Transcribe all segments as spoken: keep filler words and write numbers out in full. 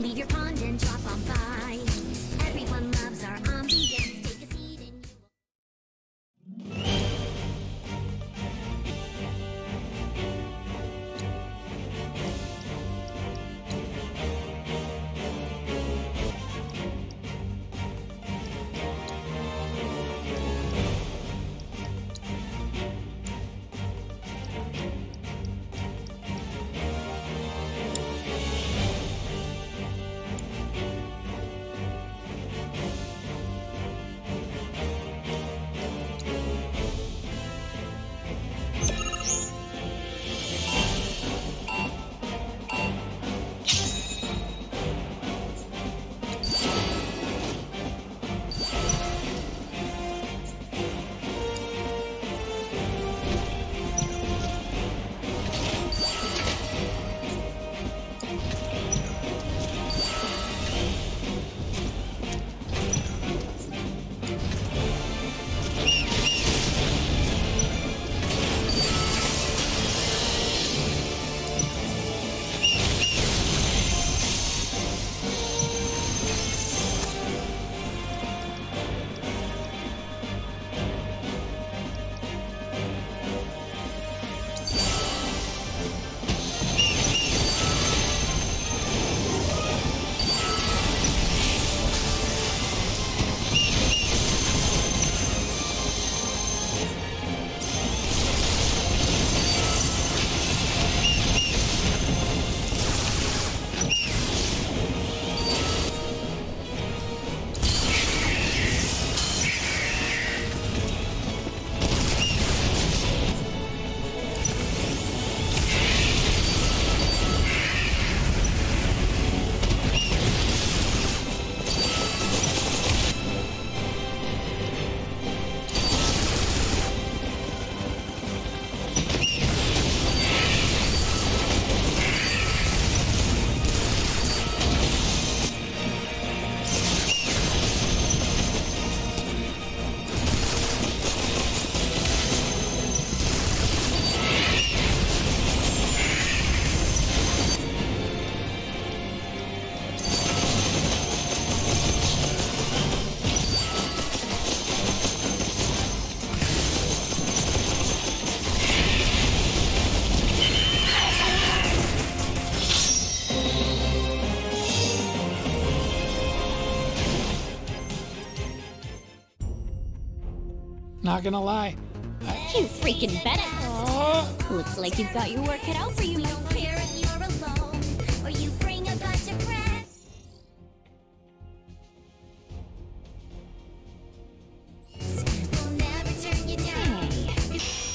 Leave your pond and drop on by. Everyone loves our ambience. Take a seat and you will... Not gonna lie. I... You freaking bet it. Oh. Looks like you've got your work cut out for you. We don't care if you're alone or you bring a bunch of friends. We'll never turn you down. Hey.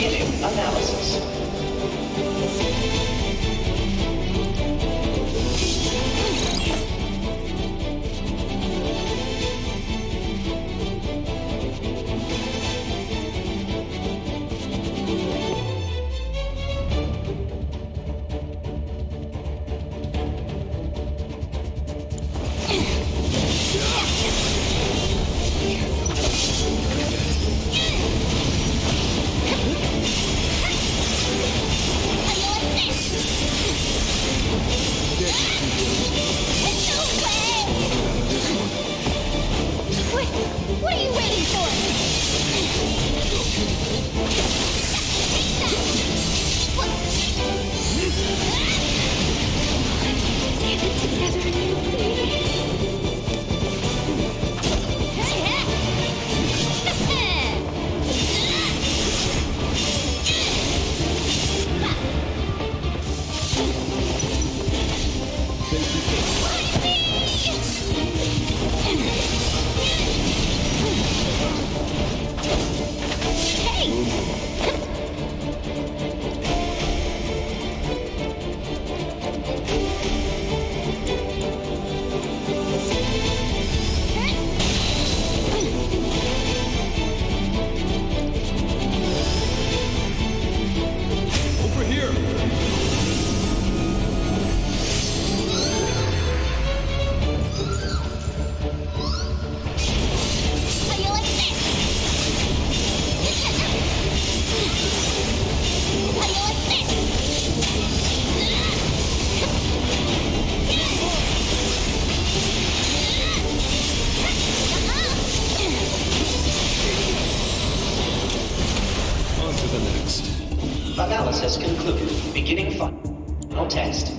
Beginning analysis. Analysis concluded. Beginning final test.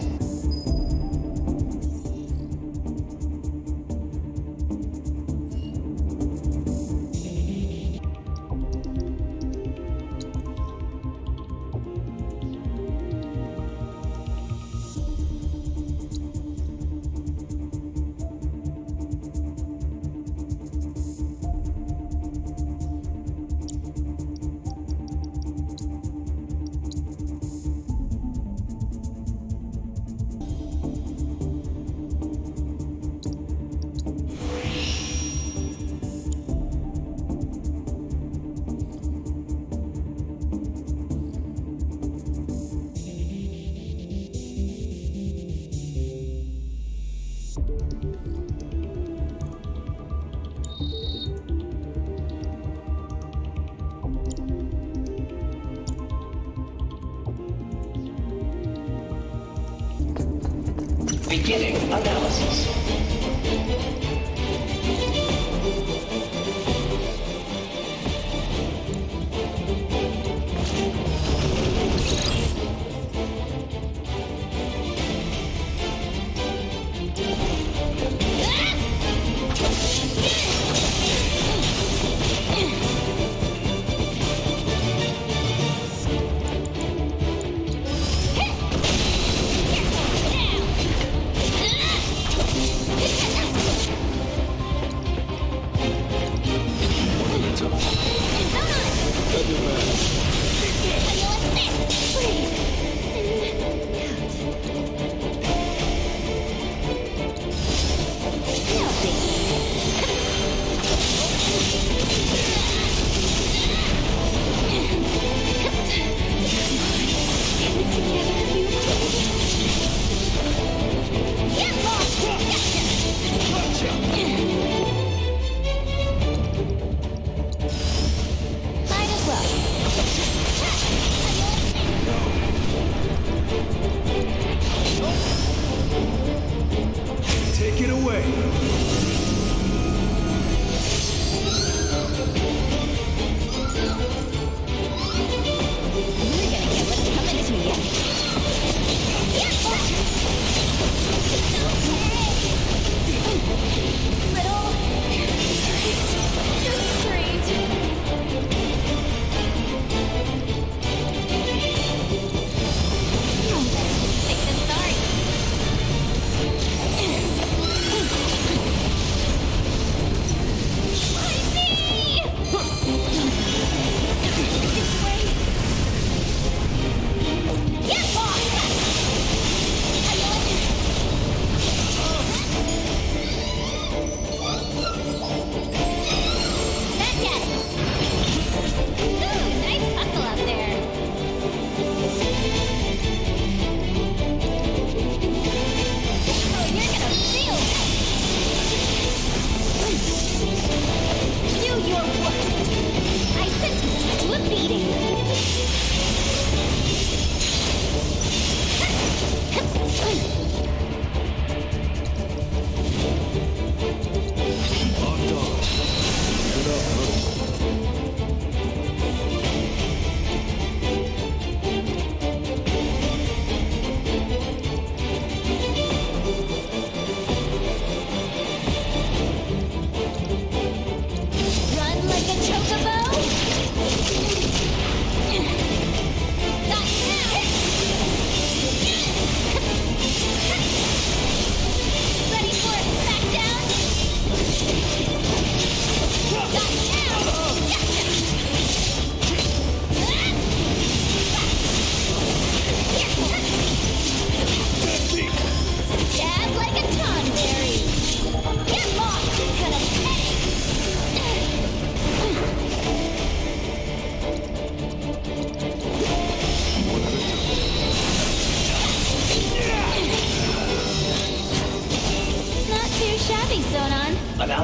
Beginning analysis.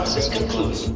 analysis concluded.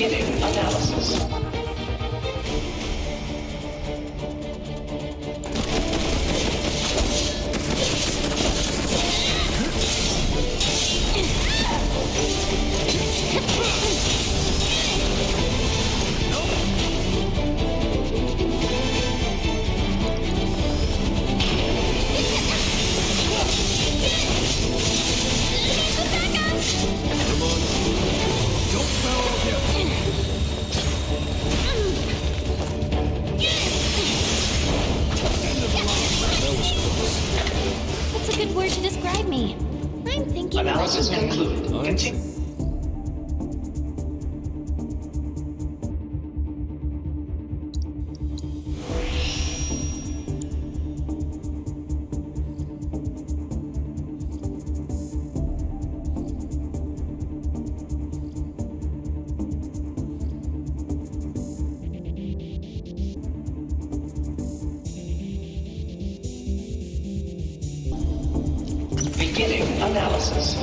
Beginning analysis. Good word to describe me. I'm thinking. Analysis concluded. Continue. Beginning analysis.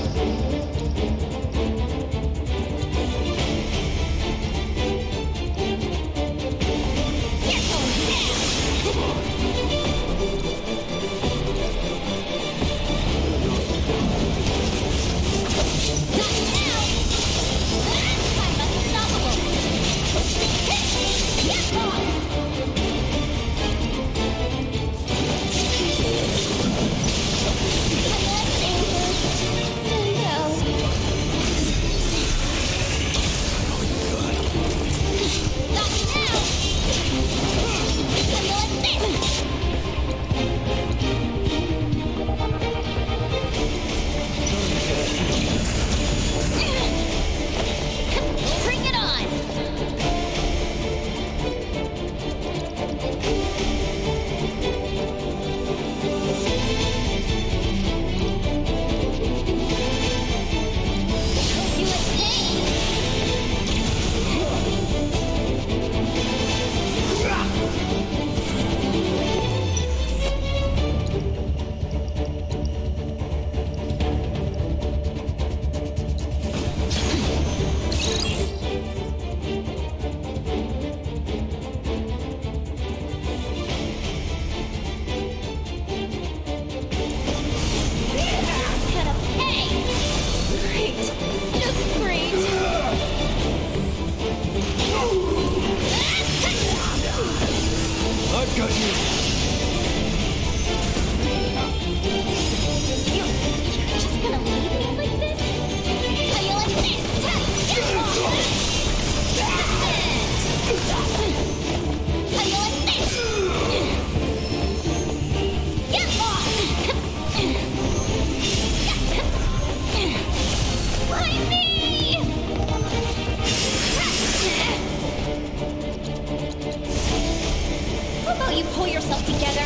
You pull yourself together.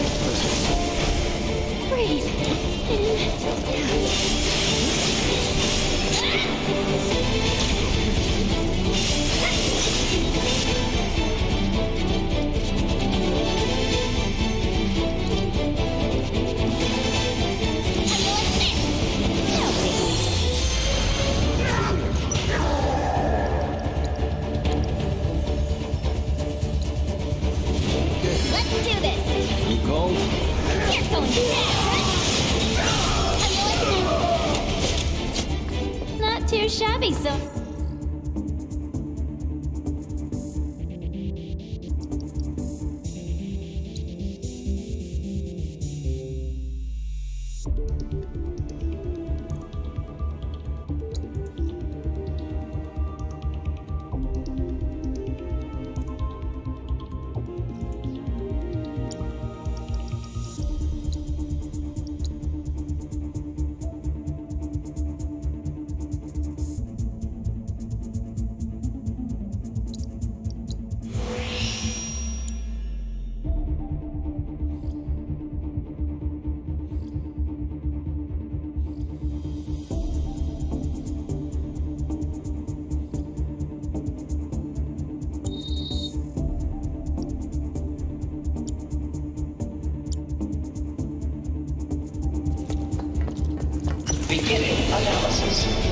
Breathe. Not too shabby, so... Beginning analysis.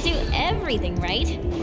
didn't do everything right.